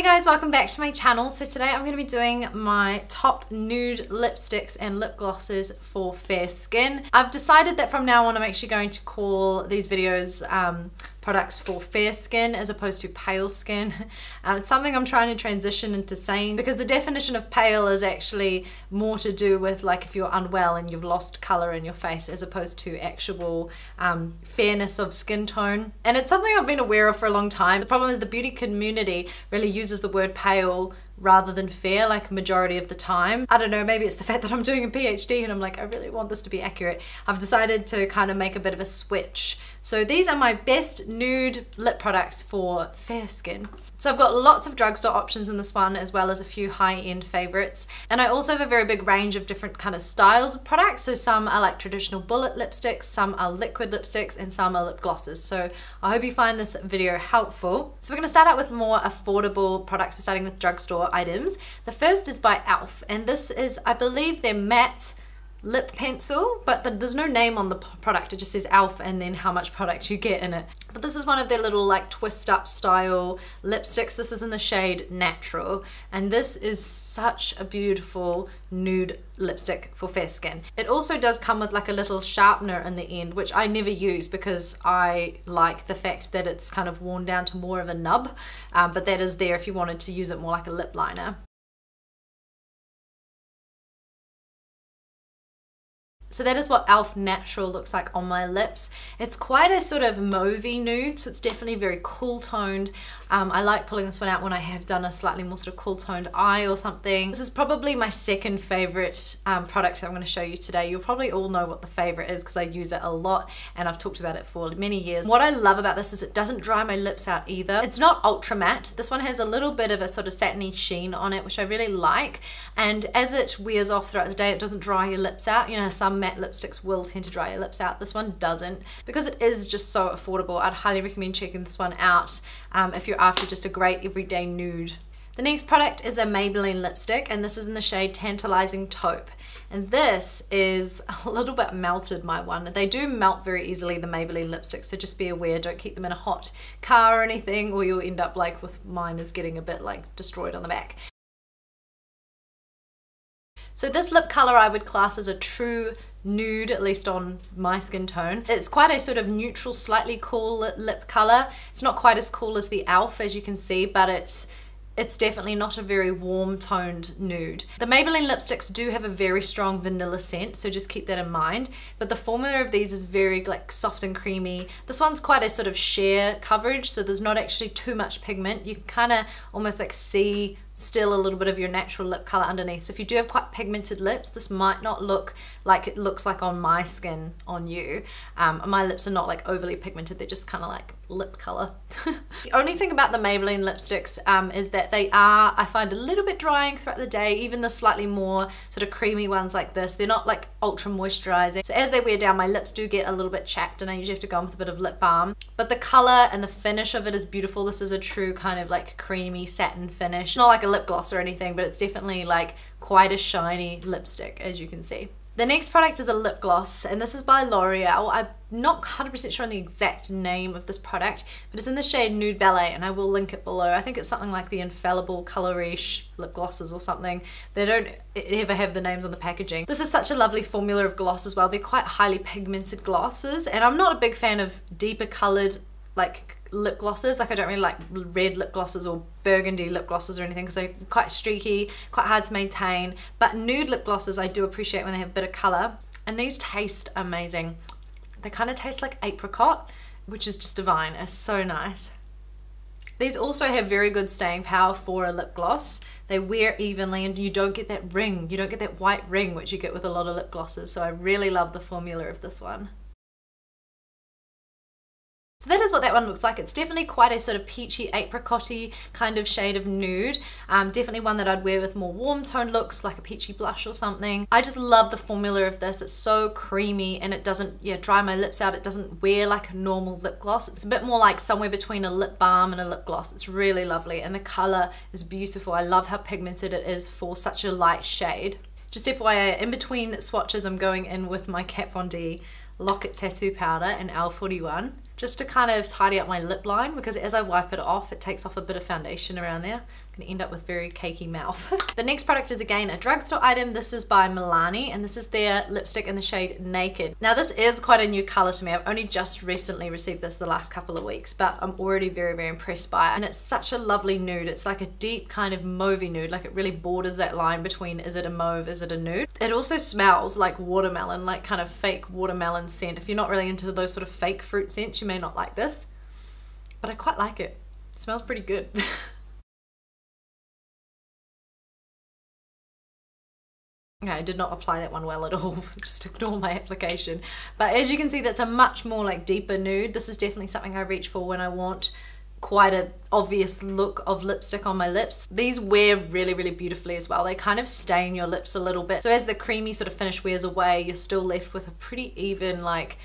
Hey guys, welcome back to my channel. So today I'm going to be doing my top nude lipsticks and lip glosses for fair skin. I've decided that from now on I'm actually going to call these videos products for fair skin as opposed to pale skin. It's something I'm trying to transition into saying, because the definition of pale is actually more to do with like if you're unwell and you've lost color in your face as opposed to actual fairness of skin tone. And it's something I've been aware of for a long time. The problem is the beauty community really uses the word pale rather than fair, like majority of the time. I don't know, maybe it's the fact that I'm doing a PhD and I'm like, I really want this to be accurate. I've decided to kind of make a bit of a switch. So these are my best nude lip products for fair skin. So I've got lots of drugstore options in this one, as well as a few high-end favorites. And I also have a very big range of different kind of styles of products. So some are like traditional bullet lipsticks, some are liquid lipsticks, and some are lip glosses. So I hope you find this video helpful. So we're gonna start out with more affordable products. We're starting with drugstore items. The first is by ELF, and this is, I believe, their matte lip pencil, but there's no name on the product. It just says ELF and then how much product you get in it. But this is one of their little like twist up style lipsticks. This is in the shade Natural, and this is such a beautiful nude lipstick for fair skin. It also does come with like a little sharpener in the end, which I never use because I like the fact that it's kind of worn down to more of a nub, but that is there if you wanted to use it more like a lip liner. So that is what ELF Natural looks like on my lips. It's quite a sort of mauvey nude, so it's definitely very cool toned. I like pulling this one out when I have done a slightly more sort of cool toned eye or something. This is probably my second favorite product that I'm going to show you today. You'll probably all know what the favorite is because I use it a lot and I've talked about it for many years. What I love about this is it doesn't dry my lips out either. It's not ultra matte. This one has a little bit of a sort of satiny sheen on it, which I really like. And as it wears off throughout the day, it doesn't dry your lips out. You know, some matte lipsticks will tend to dry your lips out. This one doesn't. Because it is just so affordable, I'd highly recommend checking this one out if you're after just a great everyday nude. The next product is a Maybelline lipstick, and this is in the shade Tantalizing Taupe. And this is a little bit melted, my one. They do melt very easily, the Maybelline lipsticks, so just be aware, don't keep them in a hot car or anything, or you'll end up like with mine is getting a bit like destroyed on the back. So this lip color I would class as a true nude, at least on my skin tone. It's quite a sort of neutral, slightly cool lip color. It's not quite as cool as the ELF, as you can see, but it's definitely not a very warm toned nude. The Maybelline lipsticks do have a very strong vanilla scent, so just keep that in mind. But the formula of these is very like soft and creamy. This one's quite a sort of sheer coverage, so there's not actually too much pigment. You can kind of almost like see still a little bit of your natural lip color underneath. So if you do have quite pigmented lips, this might not look like it looks like on my skin on you. My lips are not like overly pigmented, they're just kind of like lip color. The only thing about the Maybelline lipsticks is that they are, I find, a little bit drying throughout the day. Even the slightly more sort of creamy ones like this, they're not like ultra moisturizing. So as they wear down, my lips do get a little bit chapped and I usually have to go in with a bit of lip balm. But the color and the finish of it is beautiful. This is a true kind of like creamy satin finish. Not like a lip gloss or anything, but it's definitely like quite a shiny lipstick, as you can see. The next product is a lip gloss, and this is by L'Oreal. I'm not 100% sure on the exact name of this product, but it's in the shade Nude Ballet, and I will link it below. I think it's something like the Infallible Colorish lip glosses or something. They don't ever have the names on the packaging. This is such a lovely formula of gloss as well. They're quite highly pigmented glosses, and I'm not a big fan of deeper colored like lip glosses. Like I don't really like red lip glosses or burgundy lip glosses or anything because they're quite streaky, quite hard to maintain. But nude lip glosses I do appreciate when they have a bit of color, and these taste amazing. They kind of taste like apricot, which is just divine. It's so nice. These also have very good staying power for a lip gloss. They wear evenly and you don't get that ring, you don't get that white ring which you get with a lot of lip glosses. So I really love the formula of this one. So that is what that one looks like. It's definitely quite a sort of peachy, apricot-y kind of shade of nude. Definitely one that I'd wear with more warm tone looks, like a peachy blush or something. I just love the formula of this. It's so creamy and it doesn't dry my lips out. It doesn't wear like a normal lip gloss. It's a bit more like somewhere between a lip balm and a lip gloss. It's really lovely and the color is beautiful. I love how pigmented it is for such a light shade. Just FYI, in between swatches I'm going in with my Kat Von D Locket Tattoo Powder in L41. just to kind of tidy up my lip line, because as I wipe it off, it takes off a bit of foundation around there. I'm gonna end up with very cakey mouth. The next product is again a drugstore item. This is by Milani, and this is their lipstick in the shade Naked. Now this is quite a new color to me. I've only just recently received this the last couple of weeks, but I'm already very, very impressed by it. And it's such a lovely nude. It's like a deep kind of mauvey nude, like it really borders that line between is it a mauve, is it a nude. It also smells like watermelon, like kind of fake watermelon scent. If you're not really into those sort of fake fruit scents, you may not like this, but I quite like it. It smells pretty good. Okay, I did not apply that one well at all. Just ignore my application. But as you can see, that's a much more like deeper nude. This is definitely something I reach for when I want quite an obvious look of lipstick on my lips. These wear really, really beautifully as well. They kind of stain your lips a little bit. So as the creamy sort of finish wears away, you're still left with a pretty even like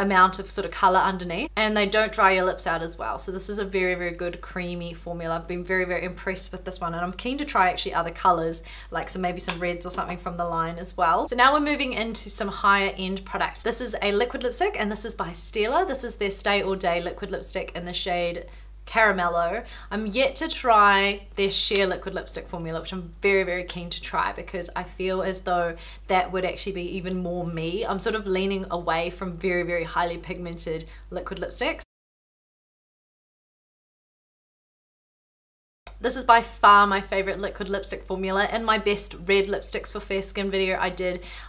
amount of sort of color underneath, and they don't dry your lips out as well. So this is a very, very good creamy formula. I've been very, very impressed with this one, and I'm keen to try actually other colors, like some maybe some reds or something from the line as well. So now we're moving into some higher end products. This is a liquid lipstick, and this is by Stila. This is their Stay All Day liquid lipstick in the shade Caramello. I'm yet to try their sheer liquid lipstick formula, which I'm very, very keen to try, because I feel as though that would actually be even more me. I'm sort of leaning away from very, very highly pigmented liquid lipsticks. This is by far my favorite liquid lipstick formula. In my best red lipsticks for fair skin video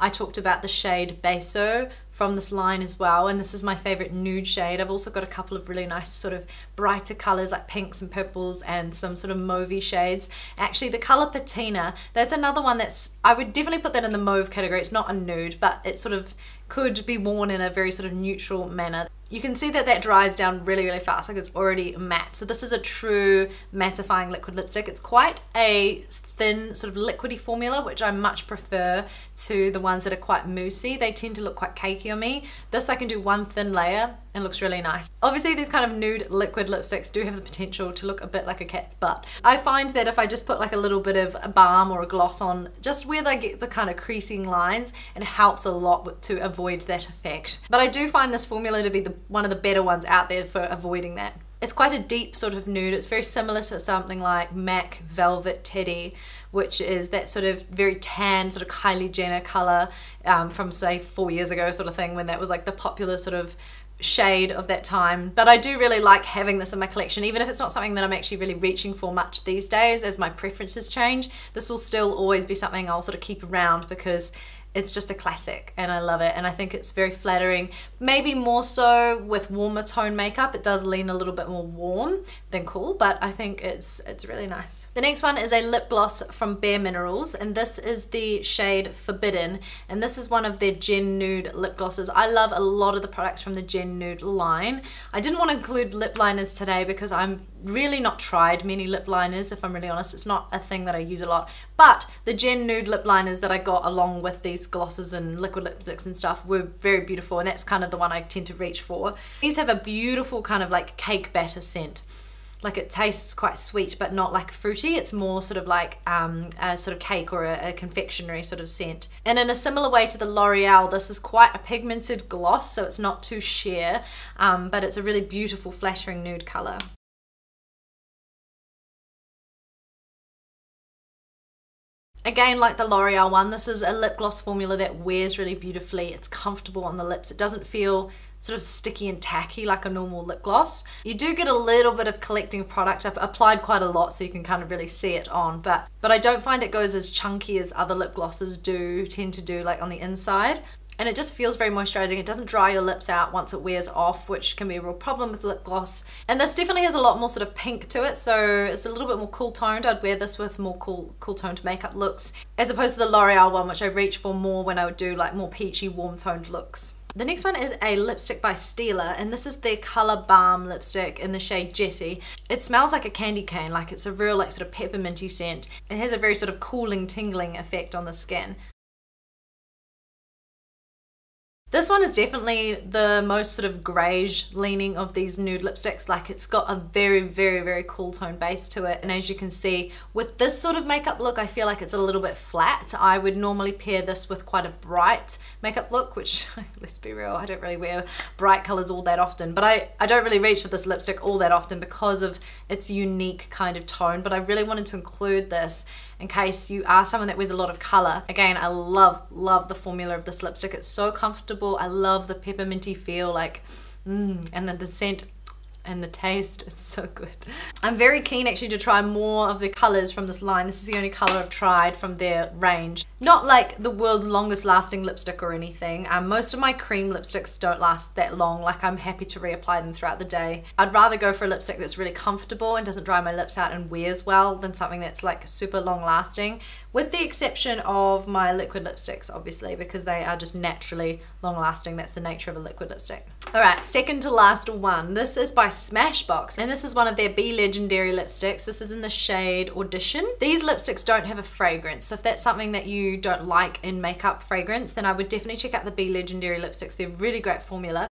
I talked about the shade Beso from this line as well, and this is my favorite nude shade. I've also got a couple of really nice sort of brighter colors like pinks and purples and some sort of mauvey shades. Actually the color Patina, that's another one that's, I would definitely put that in the mauve category. It's not a nude, but it sort of could be worn in a very sort of neutral manner. You can see that that dries down really, really fast, like it's already matte. So this is a true mattifying liquid lipstick. It's quite a thin sort of liquidy formula, which I much prefer to the ones that are quite moussey. They tend to look quite cakey on me. This I can do one thin layer and it looks really nice. Obviously these kind of nude liquid lipsticks do have the potential to look a bit like a cat's butt. I find that if I just put like a little bit of a balm or a gloss on just where they get the kind of creasing lines, it helps a lot to avoid that effect. But I do find this formula to be the one of the better ones out there for avoiding that. It's quite a deep sort of nude. It's very similar to something like MAC Velvet Teddy, which is that sort of very tan sort of Kylie Jenner color from say 4 years ago sort of thing, when that was like the popular sort of shade of that time. But I do really like having this in my collection, even if it's not something that I'm actually really reaching for much these days. As my preferences change, this will still always be something I'll sort of keep around, because it's just a classic and I love it, and I think it's very flattering. Maybe more so with warmer tone makeup, it does lean a little bit more warm than cool, but I think it's really nice. The next one is a lip gloss from Bare Minerals, and this is the shade Forbidden, and this is one of their Gen Nude lip glosses. I love a lot of the products from the Gen Nude line. I didn't want to include lip liners today because I'm really not tried many lip liners, if I'm really honest. It's not a thing that I use a lot, but the Gen Nude lip liners that I got along with these glosses and liquid lipsticks and stuff were very beautiful, and that's kind of the one I tend to reach for. These have a beautiful kind of like cake batter scent. Like it tastes quite sweet, but not like fruity. It's more sort of like a sort of cake or a confectionery sort of scent. And in a similar way to the L'Oreal, this is quite a pigmented gloss, so it's not too sheer, but it's a really beautiful flattering nude color. Again, like the L'Oreal one, this is a lip gloss formula that wears really beautifully. It's comfortable on the lips. It doesn't feel sort of sticky and tacky like a normal lip gloss. You do get a little bit of collecting product. I've applied quite a lot, so you can kind of really see it on, but I don't find it goes as chunky as other lip glosses do tend to do, like on the inside. And it just feels very moisturizing. It doesn't dry your lips out once it wears off, which can be a real problem with lip gloss. And this definitely has a lot more sort of pink to it, so it's a little bit more cool toned. I'd wear this with more cool toned makeup looks, as opposed to the L'Oreal one, which I reach for more when I would do like more peachy, warm toned looks. The next one is a lipstick by Stila, and this is their Color Balm lipstick in the shade Jessie. It smells like a candy cane, like it's a real like sort of pepperminty scent. It has a very sort of cooling, tingling effect on the skin. This one is definitely the most sort of grayish leaning of these nude lipsticks. Like, it's got a very, very, very cool tone base to it, and as you can see with this sort of makeup look, I feel like it's a little bit flat. I would normally pair this with quite a bright makeup look, which let's be real, I don't really wear bright colors all that often, but I don't really reach for this lipstick all that often because of its unique kind of tone. But I really wanted to include this in case you are someone that wears a lot of color. Again, I love the formula of this lipstick. It's so comfortable. I love the pepperminty feel, like and then the scent and the taste is so good. I'm very keen actually to try more of the colors from this line. This is the only color I've tried from their range. Not like the world's longest lasting lipstick or anything. Most of my cream lipsticks don't last that long. Like, I'm happy to reapply them throughout the day. I'd rather go for a lipstick that's really comfortable and doesn't dry my lips out and wears well than something that's like super long lasting, with the exception of my liquid lipsticks, obviously, because they are just naturally long lasting. That's the nature of a liquid lipstick. All right, second to last one. This is by Smashbox, and this is one of their Be Legendary lipsticks. This is in the shade Audition. These lipsticks don't have a fragrance, so if that's something that you don't like in makeup, fragrance, then I would definitely check out the Be Legendary lipsticks. They're really great formula.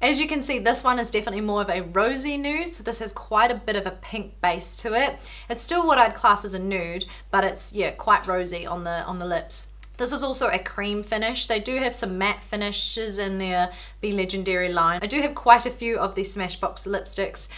As you can see, this one is definitely more of a rosy nude, so this has quite a bit of a pink base to it. It's still what I'd class as a nude, but it's, yeah, quite rosy on the lips. This is also a cream finish. They do have some matte finishes in their Be Legendary line. I do have quite a few of these Smashbox lipsticks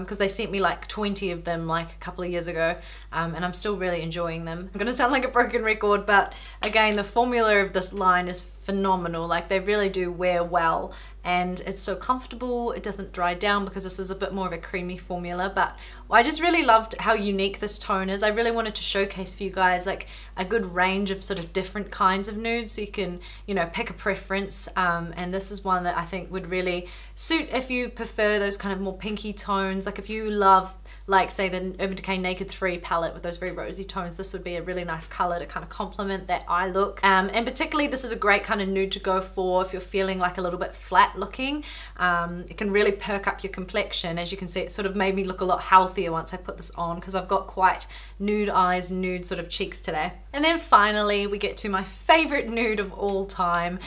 because they sent me like 20 of them like a couple of years ago, and I'm still really enjoying them. I'm gonna sound like a broken record, but again, the formula of this line is phenomenal. Like, they really do wear well, and it's so comfortable. It doesn't dry down because this was a bit more of a creamy formula, but I just really loved how unique this tone is. I really wanted to showcase for you guys like a good range of sort of different kinds of nudes, so you can, you know, pick a preference, and this is one that I think would really suit if you prefer those kind of more pinky tones. Like, if you love, like, say the Urban Decay Naked 3 palette with those very rosy tones, this would be a really nice color to kind of complement that eye look. And particularly this is a great kind of nude to go for if you're feeling like a little bit flat looking. It can really perk up your complexion. As you can see, it sort of made me look a lot healthier once I put this on, because I've got quite nude eyes, nude sort of cheeks today. And then finally we get to my favorite nude of all time.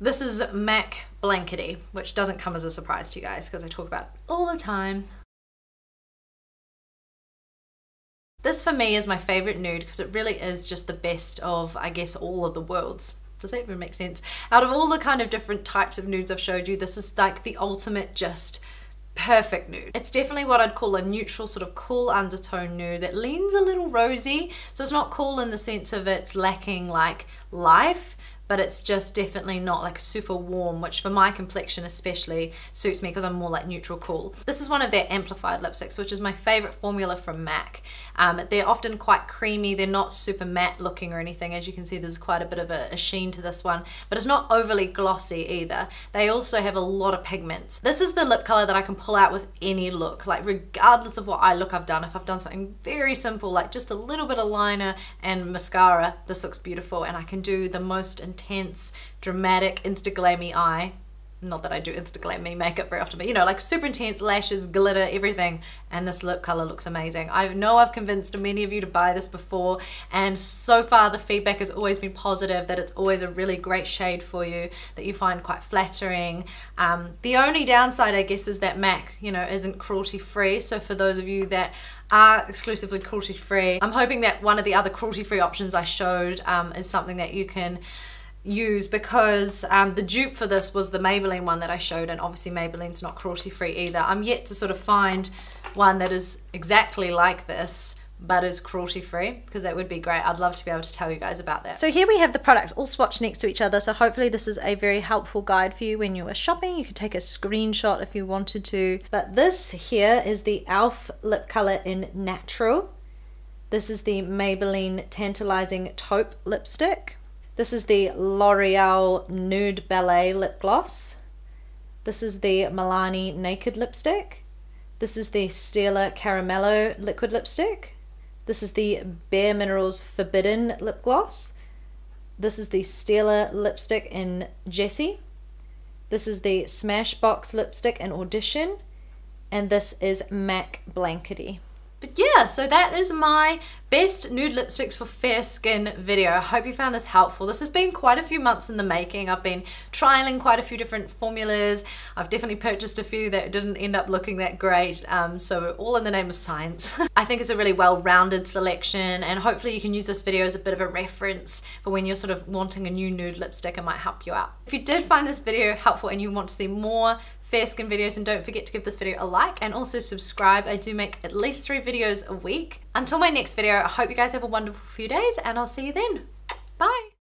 This is MAC Blankety, which doesn't come as a surprise to you guys because I talk about it all the time. This for me is my favorite nude because it really is just the best of, I guess, all of the worlds. Does that even make sense? Out of all the kind of different types of nudes I've showed you, this is like the ultimate just perfect nude. It's definitely what I'd call a neutral sort of cool undertone nude that leans a little rosy. So it's not cool in the sense of it's lacking like life, but it's just definitely not like super warm, which for my complexion especially suits me because I'm more like neutral cool. This is one of their amplified lipsticks, which is my favorite formula from MAC. They're often quite creamy. They're not super matte looking or anything. As you can see, there's quite a bit of a sheen to this one, but it's not overly glossy either. They also have a lot of pigments. This is the lip color that I can pull out with any look, like regardless of what eye look I've done. If I've done something very simple, like just a little bit of liner and mascara, this looks beautiful, and I can do the most intense, dramatic, insta-glammy eye. Not that I do insta-glammy makeup very often, but you know, like super intense lashes, glitter, everything, and this lip color looks amazing. I know I've convinced many of you to buy this before, and so far the feedback has always been positive, that it's always a really great shade for you, that you find quite flattering. The only downside, I guess, is that MAC, you know, isn't cruelty free, so for those of you that are exclusively cruelty free, I'm hoping that one of the other cruelty free options I showed is something that you can use, because the dupe for this was the Maybelline one that I showed, and obviously Maybelline's not cruelty free either. I'm yet to sort of find one that is exactly like this but is cruelty free, because that would be great. I'd love to be able to tell you guys about that. So here we have the products all swatched next to each other, so hopefully this is a very helpful guide for you when you were shopping. You could take a screenshot if you wanted to, but this here is the ELF lip color in Natural. This is the Maybelline Tantalizing Taupe lipstick. This is the L'Oreal Nude Ballet Lip Gloss. This is the Milani Naked Lipstick. This is the Stila Caramello Liquid Lipstick. This is the Bare Minerals Forbidden Lip Gloss. This is the Stila Lipstick in Jessie. This is the Smashbox Lipstick in Audition. And this is MAC Blankety. But yeah, so that is my best nude lipsticks for fair skin video. I hope you found this helpful. This has been quite a few months in the making. I've been trialing quite a few different formulas. I've definitely purchased a few that didn't end up looking that great, so all in the name of science. I think it's a really well-rounded selection, and hopefully you can use this video as a bit of a reference for when you're sort of wanting a new nude lipstick. It might help you out. If you did find this video helpful and you want to see more fair skin videos, and don't forget to give this video a like and also subscribe. I do make at least 3 videos a week. Until my next video, I hope you guys have a wonderful few days, and I'll see you then. Bye.